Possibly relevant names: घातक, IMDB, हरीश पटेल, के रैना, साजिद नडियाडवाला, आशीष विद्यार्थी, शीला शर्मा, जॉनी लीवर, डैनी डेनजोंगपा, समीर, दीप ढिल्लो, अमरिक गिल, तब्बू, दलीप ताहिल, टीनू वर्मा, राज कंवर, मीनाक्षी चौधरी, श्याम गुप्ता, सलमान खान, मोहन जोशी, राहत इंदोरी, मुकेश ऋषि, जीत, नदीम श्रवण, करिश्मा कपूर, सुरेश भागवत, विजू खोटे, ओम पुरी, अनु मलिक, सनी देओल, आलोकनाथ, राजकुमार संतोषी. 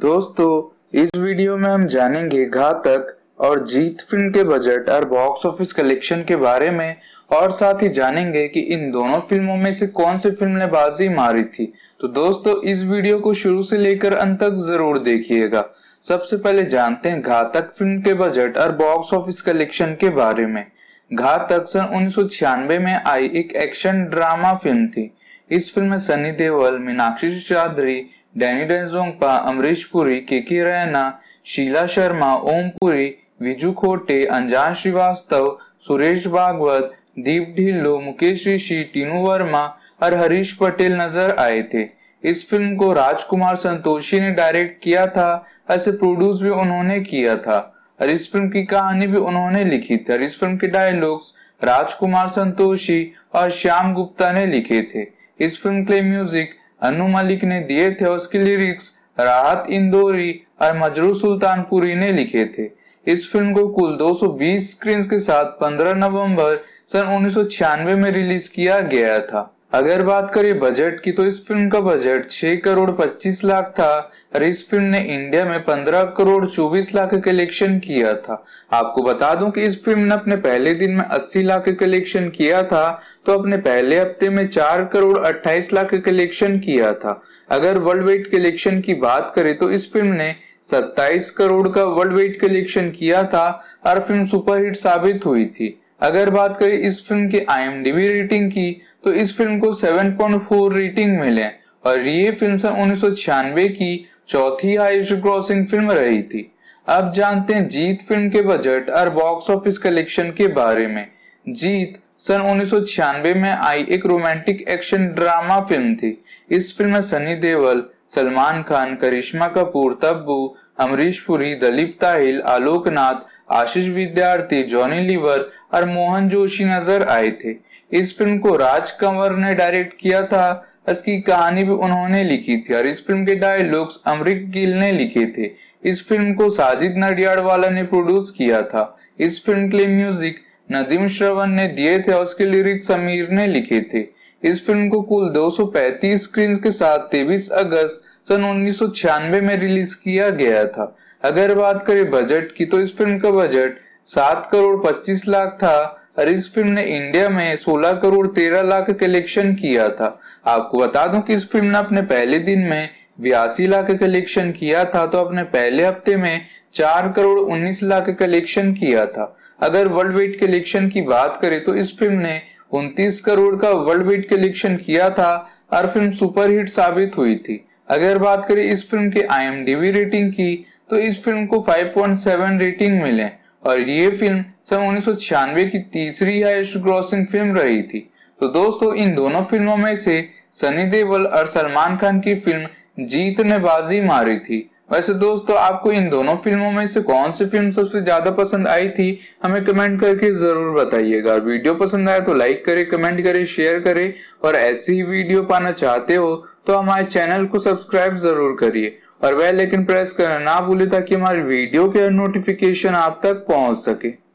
दोस्तों इस वीडियो में हम जानेंगे घातक और जीत फिल्म के बजट और बॉक्स ऑफिस कलेक्शन के बारे में, और साथ ही जानेंगे कि इन दोनों फिल्मों में से कौन सी फिल्म ने बाजी मारी थी। तो दोस्तों इस वीडियो को शुरू से लेकर अंत तक जरूर देखिएगा। सबसे पहले जानते हैं घातक फिल्म के बजट और बॉक्स ऑफिस कलेक्शन के बारे में। घातक सन 1996 में आई एक एक्शन ड्रामा फिल्म थी। इस फिल्म में सनी देओल, मीनाक्षी चौधरी, डैनी डेनजोंगपा, अमरीश पुरी, के रैना, शीला शर्मा, ओम पुरी, विजू खोटे, अंजान श्रीवास्तव, सुरेश भागवत, दीप ढिल्लो, मुकेश ऋषि, टीनू वर्मा और हरीश पटेल नजर आए थे। इस फिल्म को राजकुमार संतोषी ने डायरेक्ट किया था, ऐसे प्रोड्यूस भी उन्होंने किया था और इस फिल्म की कहानी भी उन्होंने लिखी थी। और इस फिल्म के डायलॉग्स राजकुमार संतोषी और श्याम गुप्ता ने लिखे थे। इस फिल्म के म्यूजिक अनु मलिक ने दिए थे। उसके लिरिक्स राहत इंदोरी और मजरू सुल्तानपुरी ने लिखे थे। इस फिल्म को कुल 220 स्क्रीन्स के साथ 15 नवंबर सन 1996 में रिलीज किया गया था। अगर बात करें बजट की, तो इस फिल्म का बजट 6 करोड़ 25 लाख था और इस फिल्म ने इंडिया में 15 करोड़ 24 लाख का कलेक्शन किया था। आपको बता दूं कि इस फिल्म ने अपने पहले दिन में 80 लाख का कलेक्शन किया था, तो अपने पहले हफ्ते में 4 करोड़ 28 लाख का कलेक्शन किया था। अगर वर्ल्ड वाइड कलेक्शन की बात करें तो इस फिल्म ने 27 करोड़ का वर्ल्ड वाइड कलेक्शन किया था और फिल्म सुपरहिट साबित हुई थी। अगर बात करें इस फिल्म की IMDB रेटिंग की, तो इस फिल्म को 7.4 रेटिंग मिले और ये फिल्म सन 1996 की चौथी हाईएस्ट ग्रॉसिंग फिल्म रही थी। अब जानते हैं जीत फिल्म के बजट और बॉक्स ऑफिस कलेक्शन के बारे में। जीत सन 1996 में आई एक रोमांटिक एक्शन ड्रामा फिल्म थी। इस फिल्म में सनी देओल, सलमान खान, करिश्मा कपूर, तब्बू, अमरीश पुरी, दलीप ताहिल, आलोकनाथ, आशीष विद्यार्थी, जॉनी लीवर और मोहन जोशी नजर आए थे। इस फिल्म को राज कंवर ने डायरेक्ट किया था। इसकी कहानी भी उन्होंने लिखी थी और इस फिल्म के डायलॉग्स अमरिक गिल ने लिखे थे। इस फिल्म को साजिद नडियाडवाला ने प्रोड्यूस किया था। इस फिल्म के लिए म्यूजिक नदीम श्रवण ने दिए थे और उसके लिरिक्स समीर ने लिखे थे। इस फिल्म को कुल 235 स्क्रीन्स के साथ 23 अगस्त सन 1996 में रिलीज किया गया था। अगर बात करें बजट की, तो इस फिल्म का बजट 7 करोड़ 25 लाख था और इस फिल्म ने इंडिया में 16 करोड़ 13 लाख कलेक्शन किया था। आपको बता दूं कि इस फिल्म ने अपने पहले दिन में 82 लाख कलेक्शन किया था, तो अपने पहले हफ्ते में 4 करोड़ 19 लाख कलेक्शन किया था। अगर वर्ल्ड वाइड कलेक्शन की बात करें, तो इस फिल्म ने 29 करोड़ का वर्ल्ड वाइड कलेक्शन किया था और फिल्म सुपरहिट साबित हुई थी। अगर बात करें इस फिल्म के IMDB रेटिंग की, तो इस फिल्म को 5.7 रेटिंग मिले और ये फिल्म सन 1996 की तीसरी हाईएस्ट ग्रॉसिंग फिल्म रही थी। तो दोस्तों इन दोनों फिल्मों में से सनी देओल और सलमान खान की फिल्म जीत ने बाजी मारी थी। वैसे दोस्तों आपको इन दोनों फिल्मों में से कौन सी फिल्म सबसे ज्यादा पसंद आई थी, हमें कमेंट करके जरूर बताइएगा। वीडियो पसंद आए तो लाइक करें, कमेंट करें, शेयर करें और ऐसी ही वीडियो पाना चाहते हो तो हमारे चैनल को सब्सक्राइब जरूर करिए और बेल आइकन प्रेस करना ना भूलें ताकि हमारी वीडियो के नोटिफिकेशन आप तक पहुंच सके।